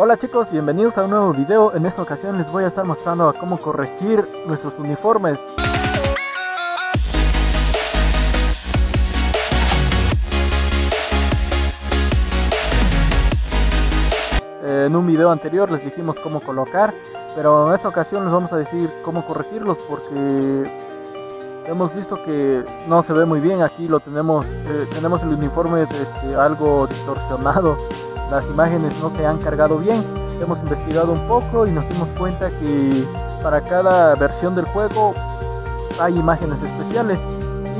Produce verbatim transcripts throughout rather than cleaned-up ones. Hola chicos, bienvenidos a un nuevo video. En esta ocasión les voy a estar mostrando a cómo corregir nuestros uniformes. En un video anterior les dijimos cómo colocar, pero en esta ocasión les vamos a decir cómo corregirlos, porque hemos visto que no se ve muy bien. Aquí lo tenemos, eh, tenemos el uniforme este, algo distorsionado. Las imágenes no se han cargado bien. Hemos investigado un poco y nos dimos cuenta que para cada versión del juego hay imágenes especiales,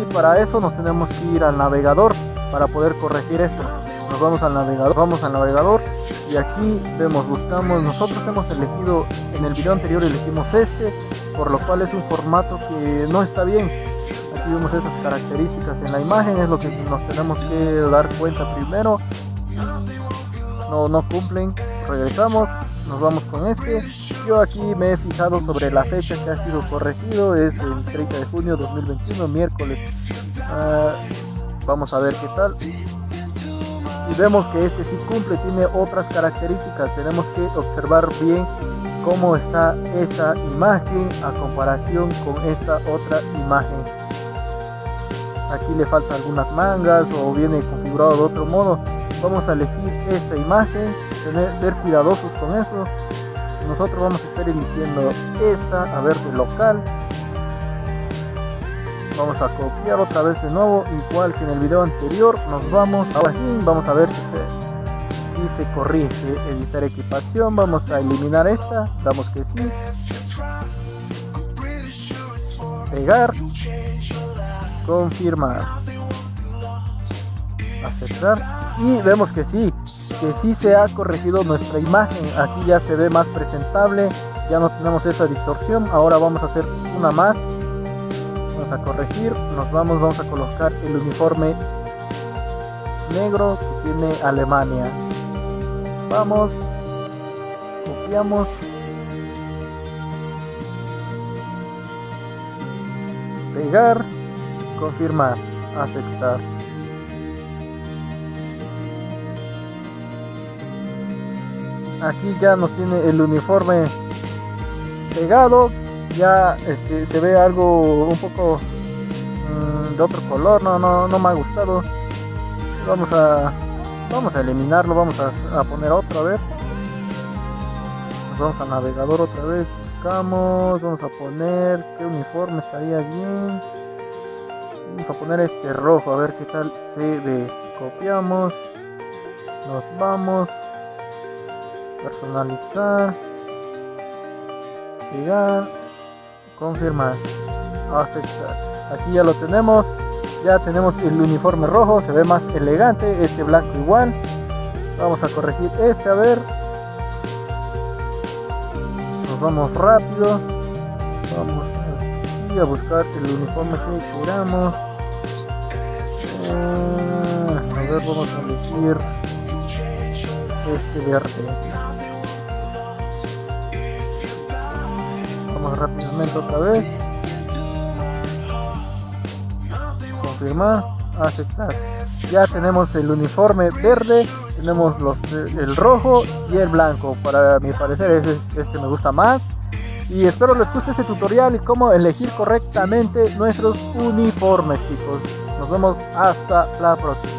y para eso nos tenemos que ir al navegador para poder corregir esto. Nos vamos al navegador, vamos al navegador y aquí vemos, buscamos. Nosotros hemos elegido, en el video anterior elegimos este, por lo cual es un formato que no está bien. Aquí vemos esas características en la imagen, es lo que nos tenemos que dar cuenta primero. No, no cumplen, regresamos, nos vamos con este. Yo aquí me he fijado sobre la fecha que ha sido corregido, es el treinta de junio de dos mil veintiuno, miércoles. Uh, vamos a ver qué tal. Y vemos que este sí cumple, tiene otras características. Tenemos que observar bien cómo está esta imagen a comparación con esta otra imagen. Aquí le faltan algunas mangas o viene configurado de otro modo. Vamos a elegir esta imagen, tener, ser cuidadosos con eso. Nosotros vamos a estar eligiendo esta, a ver, de local. Vamos a copiar otra vez de nuevo, igual que en el video anterior. Nos vamos a aquí, vamos a ver si se, si se corrige. Editar equipación, vamos a eliminar esta, damos que sí. Pegar. Confirmar. Aceptar. Y vemos que sí, que sí se ha corregido nuestra imagen. Aquí ya se ve más presentable, ya no tenemos esa distorsión. Ahora vamos a hacer una más. Vamos a corregir, nos vamos, vamos a colocar el uniforme negro que tiene Alemania. Vamos, copiamos. Pegar, confirmar, aceptar. Aquí ya nos tiene el uniforme pegado, ya este, se ve algo un poco mmm, de otro color, no, no, no me ha gustado. Vamos a, vamos a eliminarlo, vamos a, a poner otra vez. Nos vamos al navegador otra vez, buscamos, vamos a poner qué uniforme estaría bien. Vamos a poner este rojo, a ver qué tal se ve. Copiamos, nos vamos. Personalizar, pegar, confirmar, aceptar. Aquí ya lo tenemos, ya tenemos el uniforme rojo, se ve más elegante. Este blanco igual, vamos a corregir este, a ver. Nos vamos rápido, vamos aquí a buscar el uniforme que queramos. eh, a ver, vamos a elegir este verde. Vamos rápidamente otra vez. Confirmar, aceptar. Ya tenemos el uniforme verde, tenemos los, el rojo y el blanco. Para mi parecer este, este me gusta más. Y espero les guste este tutorial y cómo elegir correctamente nuestros uniformes, chicos. Nos vemos hasta la próxima.